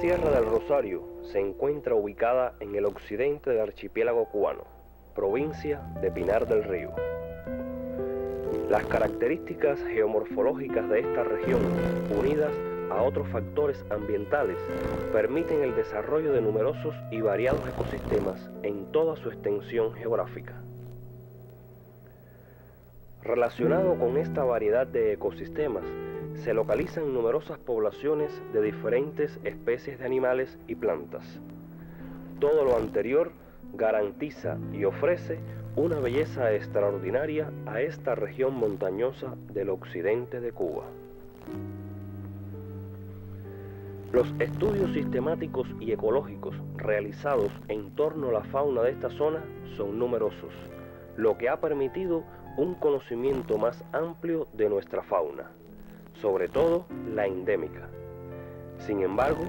Sierra del Rosario se encuentra ubicada en el occidente del archipiélago cubano, provincia de Pinar del Río. Las características geomorfológicas de esta región, unidas a otros factores ambientales, permiten el desarrollo de numerosos y variados ecosistemas en toda su extensión geográfica. Relacionado con esta variedad de ecosistemas, se localizan numerosas poblaciones de diferentes especies de animales y plantas. Todo lo anterior garantiza y ofrece una belleza extraordinaria a esta región montañosa del occidente de Cuba. Los estudios sistemáticos y ecológicos realizados en torno a la fauna de esta zona son numerosos, lo que ha permitido un conocimiento más amplio de nuestra fauna, sobre todo la endémica. Sin embargo,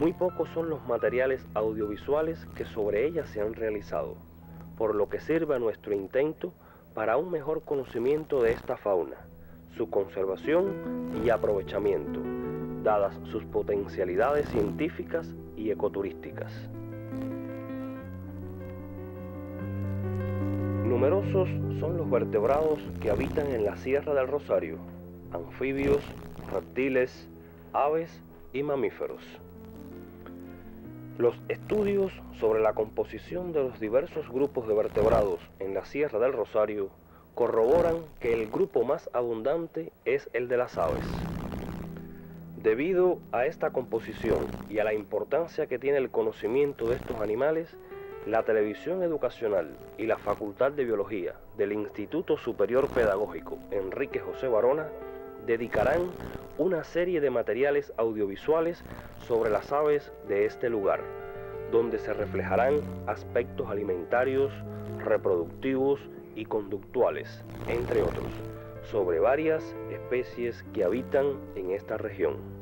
muy pocos son los materiales audiovisuales que sobre ella se han realizado, por lo que sirve a nuestro intento para un mejor conocimiento de esta fauna, su conservación y aprovechamiento, dadas sus potencialidades científicas y ecoturísticas. Numerosos son los vertebrados que habitan en la Sierra del Rosario: anfibios, reptiles, aves y mamíferos. Los estudios sobre la composición de los diversos grupos de vertebrados en la Sierra del Rosario corroboran que el grupo más abundante es el de las aves. Debido a esta composición y a la importancia que tiene el conocimiento de estos animales, la televisión educacional y la Facultad de Biología del Instituto Superior Pedagógico Enrique José Varona dedicarán una serie de materiales audiovisuales sobre las aves de este lugar, donde se reflejarán aspectos alimentarios, reproductivos y conductuales, entre otros, sobre varias especies que habitan en esta región.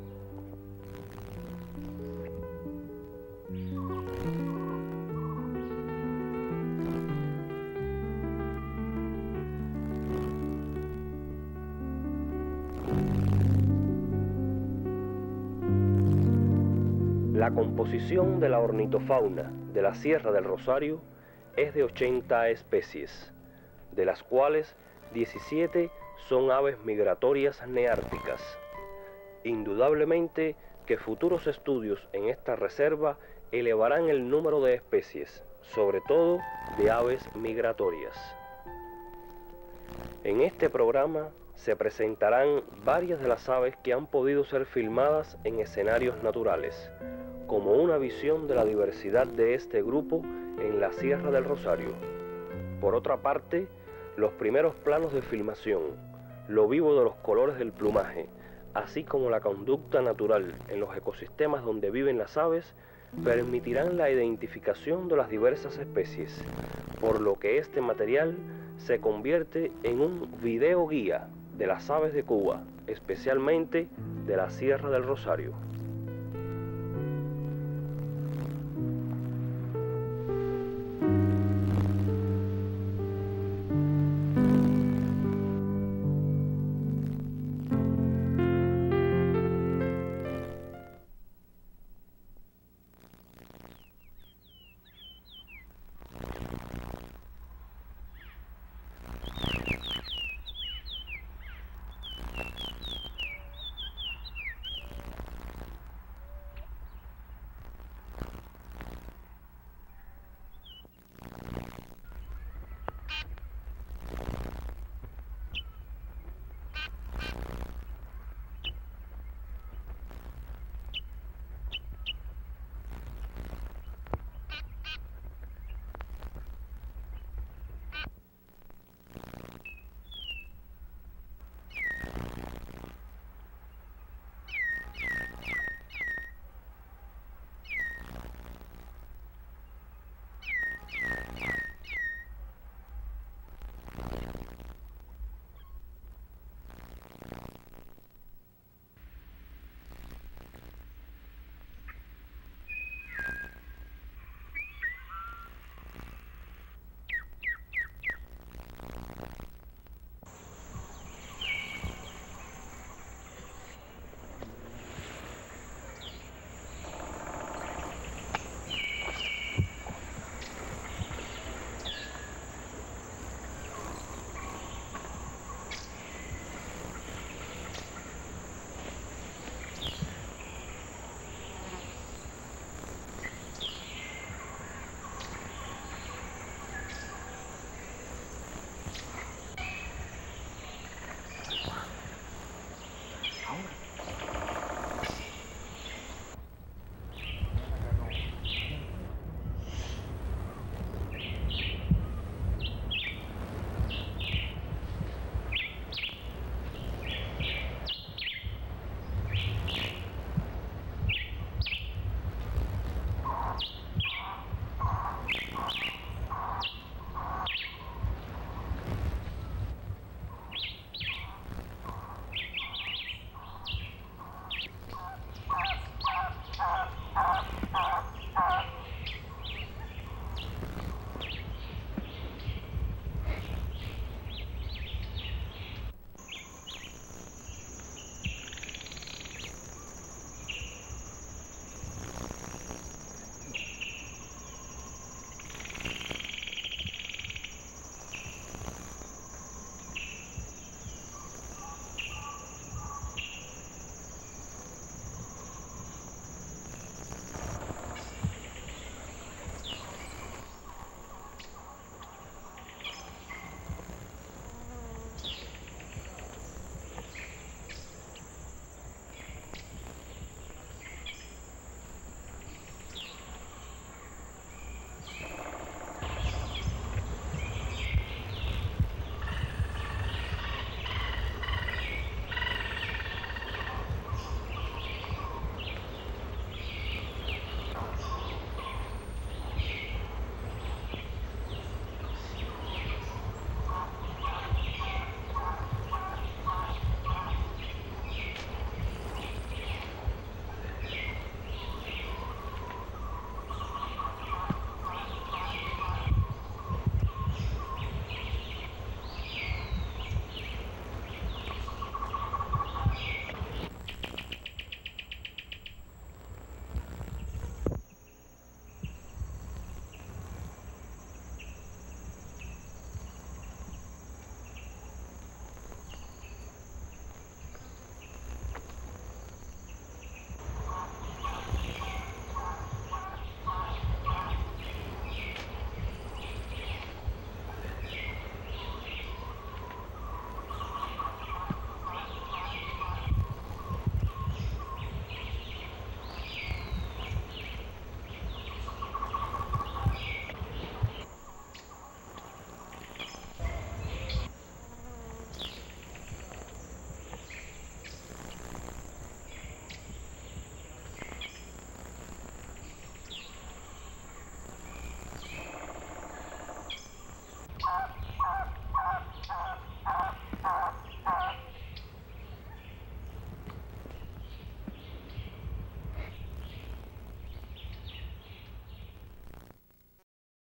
La composición de la ornitofauna de la Sierra del Rosario es de 80 especies, de las cuales 17 son aves migratorias neárticas. Indudablemente que futuros estudios en esta reserva elevarán el número de especies, sobre todo de aves migratorias. En este programa se presentarán varias de las aves que han podido ser filmadas en escenarios naturales, como una visión de la diversidad de este grupo en la Sierra del Rosario. Por otra parte, los primeros planos de filmación, lo vivo de los colores del plumaje, así como la conducta natural en los ecosistemas donde viven las aves, permitirán la identificación de las diversas especies, por lo que este material se convierte en un video guía de las aves de Cuba, especialmente de la Sierra del Rosario.